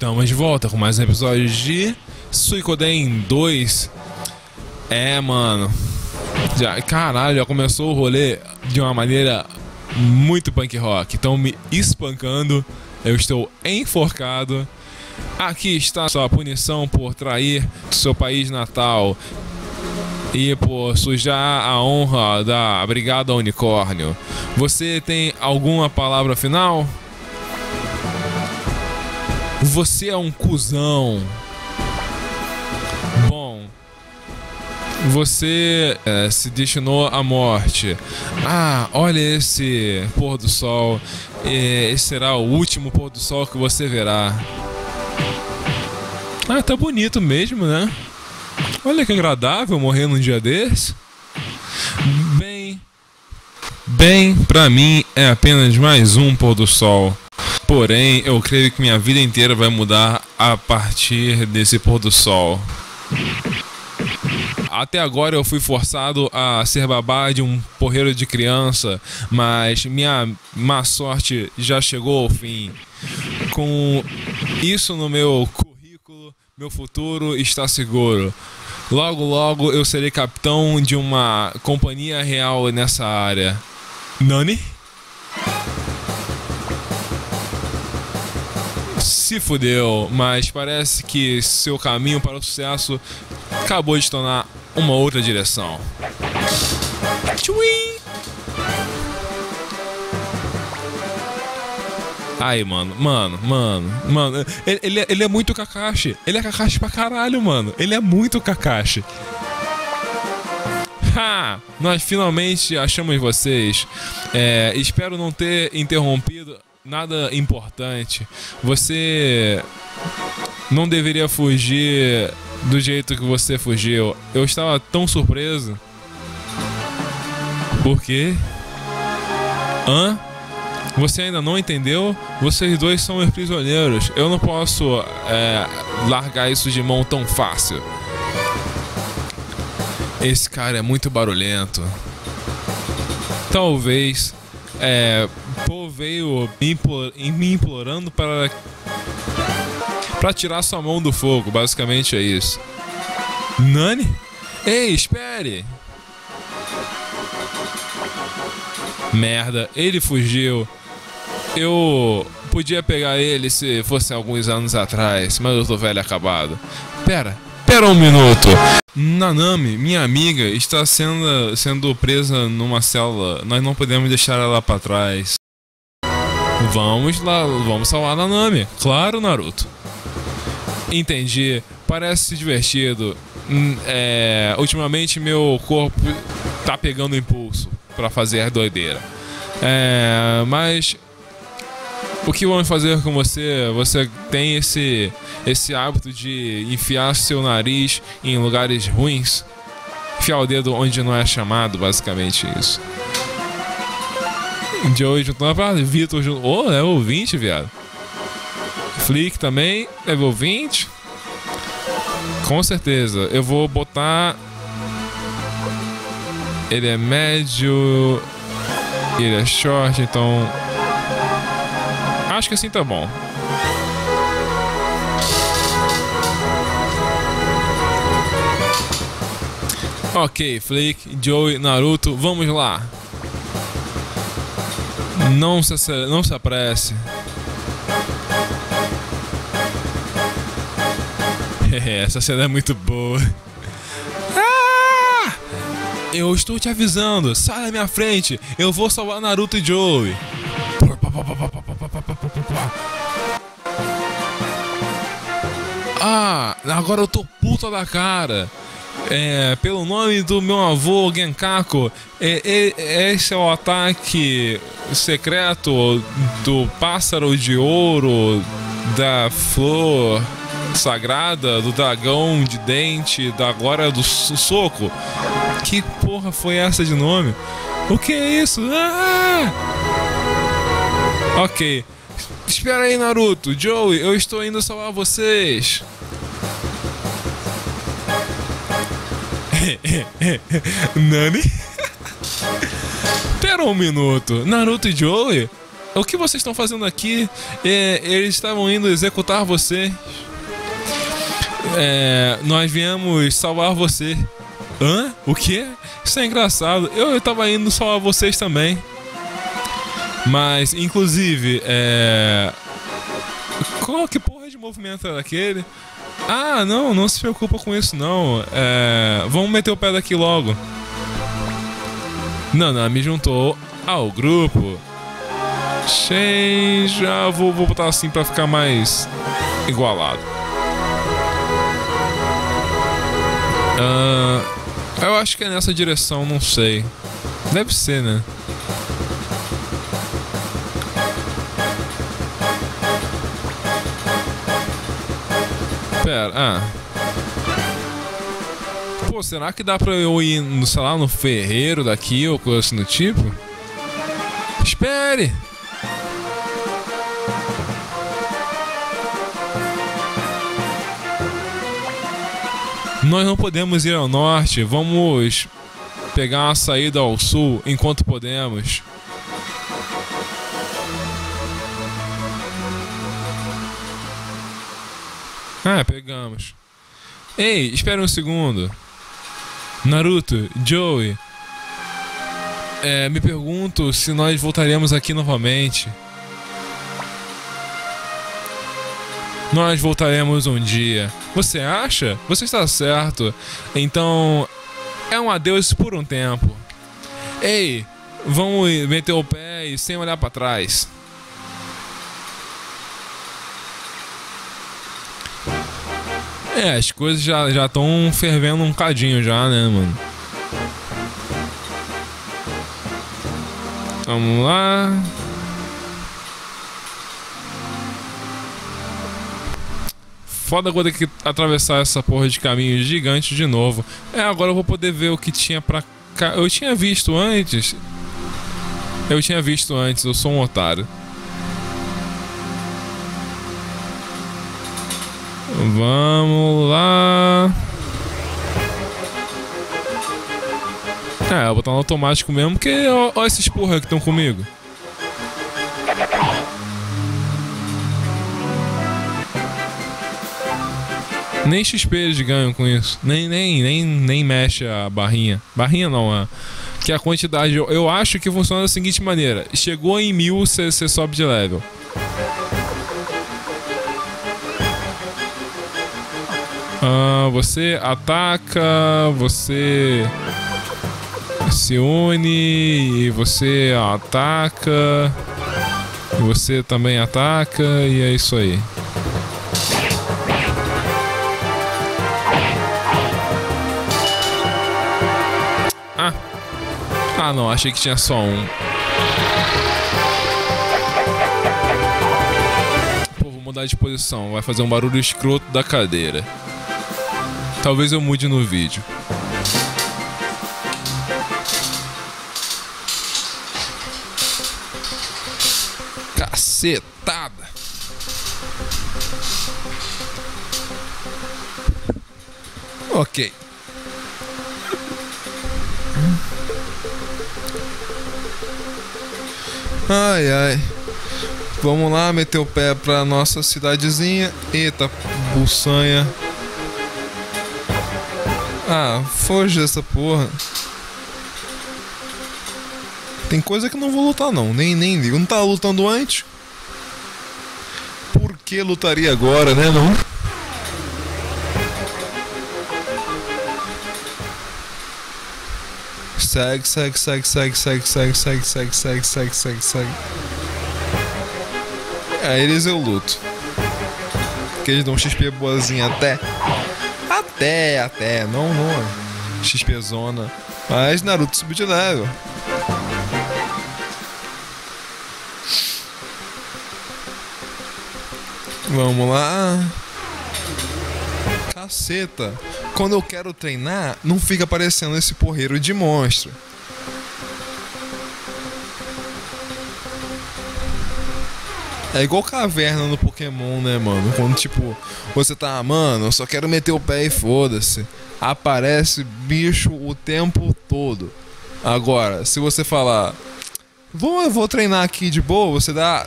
Estamos de volta com mais um episódio de Suikoden 2. É, mano. Caralho, já começou o rolê de uma maneira muito punk rock. Estão me espancando. Eu estou enforcado. Aqui está sua punição por trair seu país natal e por sujar a honra da Brigada Unicórnio. Você tem alguma palavra final? Você é um cuzão. Bom, você se destinou à morte. Ah, olha esse pôr do sol. Esse será o último pôr do sol que você verá. Ah, tá bonito mesmo, né? Olha que agradável morrer num dia desse. Bem, pra mim é apenas mais um pôr do sol. Porém, eu creio que minha vida inteira vai mudar a partir desse pôr do sol. Até agora eu fui forçado a ser babá de um porreiro de criança, mas minha má sorte já chegou ao fim. Com isso no meu currículo, meu futuro está seguro. Logo eu serei capitão de uma companhia real nessa área. Nani? Se fudeu, mas parece que seu caminho para o sucesso acabou de tornar uma outra direção. Tchui! Aí, mano. Ele é muito Kakashi. Ele é Kakashi pra caralho, mano. Ele é muito Kakashi. Ha! Nós finalmente achamos vocês. Espero não ter interrompido nada importante. Você não deveria fugir do jeito que você fugiu. Eu estava tão surpreso. Por quê? Hã? Você ainda não entendeu? Vocês dois são meus prisioneiros. Eu não posso largar isso de mão tão fácil. Esse cara é muito barulhento. Talvez Pô veio me implorando para tirar sua mão do fogo. Basicamente é isso. Nani? Ei, espere! Merda, ele fugiu. Eu podia pegar ele se fosse alguns anos atrás, mas eu tô velho acabado. Pera um minuto. Nanami, minha amiga, está sendo presa numa célula. Nós não podemos deixar ela para trás. Vamos lá, vamos salvar Nanami. Claro, Naruto. Entendi. Parece divertido. Ultimamente meu corpo tá pegando impulso para fazer doideira. Mas o que vamos fazer com você? Você tem esse hábito de enfiar seu nariz em lugares ruins? Enfiar o dedo onde não é chamado, basicamente isso. De hoje, Viktor junto. Oh, level 20, viado. Flik também, level 20. Com certeza. Eu vou botar. Ele é médio. Ele é short, então. Acho que assim tá bom. Ok, Flik, Jowy, Naruto, vamos lá. Não se apresse. Essa cena é muito boa. Ah! Eu estou te avisando. Sai da minha frente. Eu vou salvar Naruto e Jowy. Ah, agora eu tô puta da cara. Pelo nome do meu avô, Genkaku, esse é o ataque secreto do pássaro de ouro, da flor sagrada, do dragão de dente, da glória do soco. Que porra foi essa de nome? O que é isso? Ah! Ok. Espera aí, Naruto. Jowy, eu estou indo salvar vocês. Nani? Pera um minuto. Naruto e Jowy? O que vocês estão fazendo aqui? Eles estavam indo executar você. Nós viemos salvar você. Hã? O quê? Isso é engraçado. Eu tava indo salvar vocês também. Mas, inclusive, qual que porra de movimento era aquele? Ah, não, não se preocupa com isso não. Vamos meter o pé daqui logo. Nanami juntou ao grupo. Já vou botar assim pra ficar mais igualado. Eu acho que é nessa direção, não sei. Deve ser, né? Pera, Pô, será que dá pra eu ir, sei lá, no ferreiro daqui ou coisa assim do tipo? Espere! Nós não podemos ir ao norte, vamos pegar uma saída ao sul enquanto podemos. Ah, pegamos. Ei, espera um segundo. Naruto, Jowy, me pergunto se nós voltaremos aqui novamente. Nós voltaremos um dia. Você acha? Você está certo. Então, é um adeus por um tempo. Ei, vamos meter o pé e sem olhar para trás. As coisas já estão fervendo um cadinho já, né, mano? Vamos lá. Foda agora ter que atravessar essa porra de caminho gigante de novo. Agora eu vou poder ver o que tinha pra cá. Eu tinha visto antes. Eu sou um otário. Vamos lá. Eu vou botar no automático mesmo, porque olha esses porra que estão comigo. Nem XP eles ganham com isso. Nem mexe a barrinha. Barrinha não, que a quantidade. Eu acho que funciona da seguinte maneira: chegou em 1000, você sobe de level. Você ataca, você se une e você ataca, você também ataca e é isso aí. Ah não, achei que tinha só um. Pô, vou mudar de posição, vai fazer um barulho escroto da cadeira. Talvez eu mude no vídeo. Cacetada! Ok. Ai, ai. Vamos lá, meter o pé pra nossa cidadezinha. Eita, buçanha. Foge dessa porra. Tem coisa que eu não vou lutar não, nem ligo. Não tava lutando antes? Por que lutaria agora, né, não? Segue. Eles eu luto. Porque eles dão XP boazinha até. Até, não. XP zona. Mas Naruto subiu de level. Vamos lá. Caceta. Quando eu quero treinar, não fica aparecendo esse porreiro de monstro. É igual caverna no Pokémon, né, mano? Quando, tipo, você tá, mano, eu só quero meter o pé e foda-se. Aparece bicho o tempo todo. Agora, se você falar, Eu vou treinar aqui de boa, você dá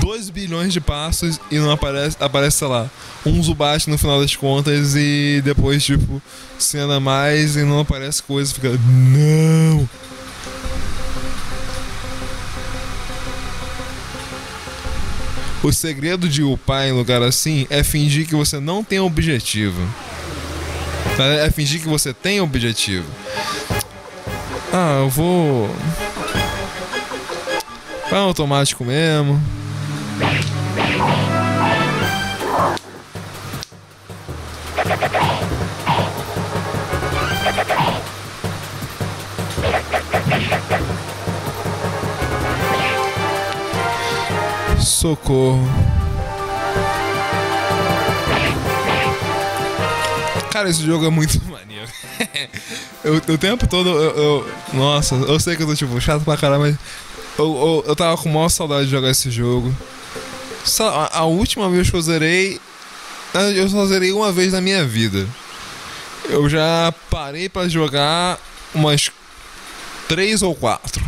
2 bilhões de passos e não aparece, sei lá, um Zubat no final das contas e depois, tipo, cena mais e não aparece coisa, fica... Não! O segredo de upar em lugar assim é fingir que você não tem objetivo. É fingir que você tem objetivo. Ah, eu vou... Vai automático mesmo. Socorro. Cara, esse jogo é muito maneiro. O tempo todo nossa, eu sei que eu tô tipo chato pra caralho, mas eu tava com maior saudade de jogar esse jogo. A última vez que eu zerei, eu só zerei uma vez na minha vida. Eu já parei pra jogar umas 3 ou 4.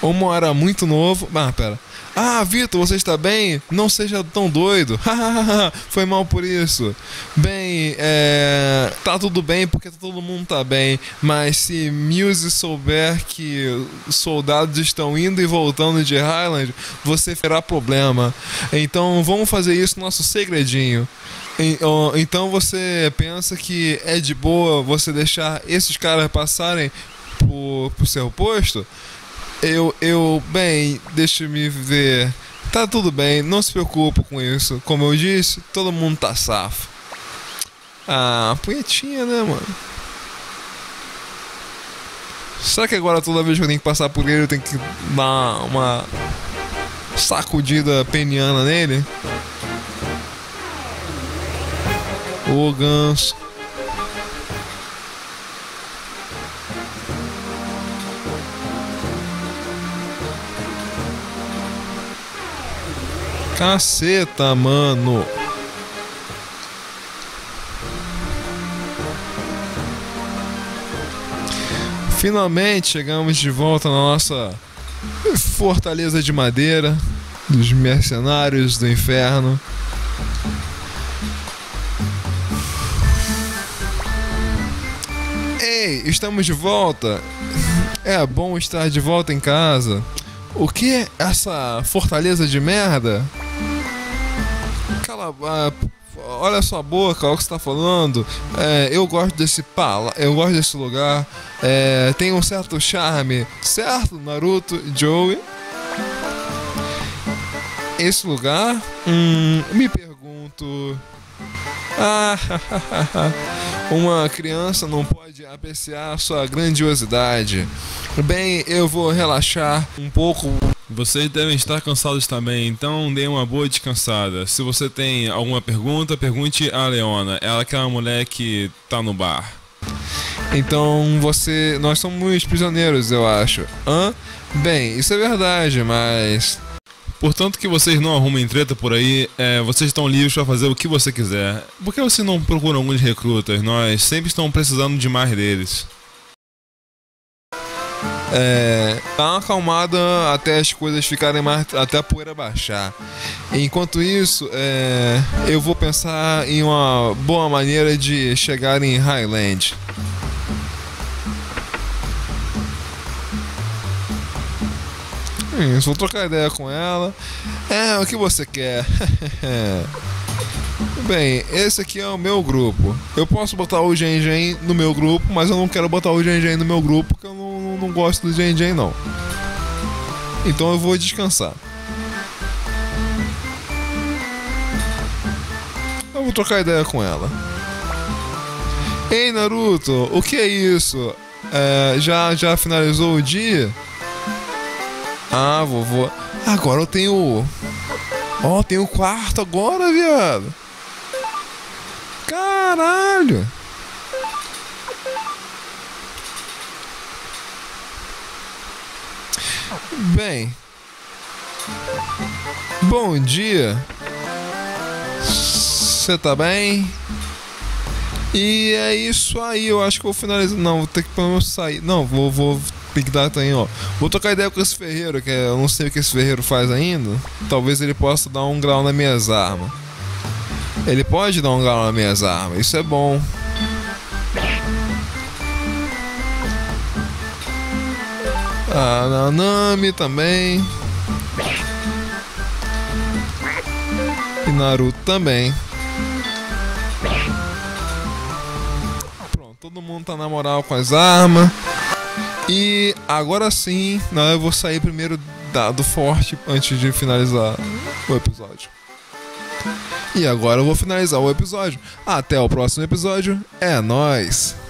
Uma era muito novo. Ah, pera. Ah, Vitor, você está bem? Não seja tão doido. Foi mal por isso. Bem, tá tudo bem porque todo mundo tá bem. Mas se Mewsie souber que soldados estão indo e voltando de Highland, você terá problema. Então vamos fazer isso nosso segredinho. Então você pensa que é de boa você deixar esses caras passarem pro seu posto? Bem, deixa-me ver. Tá tudo bem, não se preocupe com isso. Como eu disse, todo mundo tá safo. Ah, punhetinha, né, mano? Será que agora toda vez que eu tenho que passar por ele, eu tenho que dar uma sacudida peniana nele? Ô, ganso. Caceta, mano. Finalmente chegamos de volta na nossa fortaleza de madeira dos mercenários do inferno. Ei, estamos de volta. É bom estar de volta em casa. O que? Essa fortaleza de merda? Olha a sua boca, olha o que você tá falando. Eu gosto desse lugar. Tem um certo charme, certo, Naruto, Jowy? Esse lugar? Me pergunto. Uma criança não pode apreciar sua grandiosidade. Bem, eu vou relaxar um pouco. Vocês devem estar cansados também, então dê uma boa descansada. Se você tem alguma pergunta, pergunte a Leona. Ela é aquela mulher que tá no bar. Então nós somos prisioneiros, eu acho. Hã? Bem, isso é verdade, mas... Portanto que vocês não arrumem treta por aí, vocês estão livres para fazer o que você quiser. Por que vocês não procuram alguns recrutas? Nós sempre estamos precisando de mais deles. Dá uma acalmada até as coisas ficarem mais... até a poeira baixar. Enquanto isso, eu vou pensar em uma boa maneira de chegar em Highland. Vou trocar ideia com ela. É, o que você quer? Bem, esse aqui é o meu grupo. Eu posso botar o Gengen no meu grupo, mas eu não quero botar o Gengen no meu grupo porque eu não gosto do Gengen, não. Então eu vou descansar. Eu vou trocar ideia com ela. Ei, Naruto, o que é isso? Já finalizou o dia? Ah, vovô. Agora eu tenho... Ó, tenho o quarto agora, viado. Caralho. Bem. Bom dia. Você tá bem? E é isso aí. Eu acho que vou finalizar. Não, vou ter que pelo menos sair. Não, vou Click Data aí, ó. Vou trocar ideia com esse ferreiro, que eu não sei o que esse ferreiro faz ainda. Talvez ele possa dar um grau nas minhas armas. Ele pode dar um grau nas minhas armas, isso é bom. A Nanami também. E Naruto também. Pronto, todo mundo tá na moral com as armas. E agora sim, não, eu vou sair primeiro do forte antes de finalizar o episódio. E agora eu vou finalizar o episódio. Até o próximo episódio. É nóis!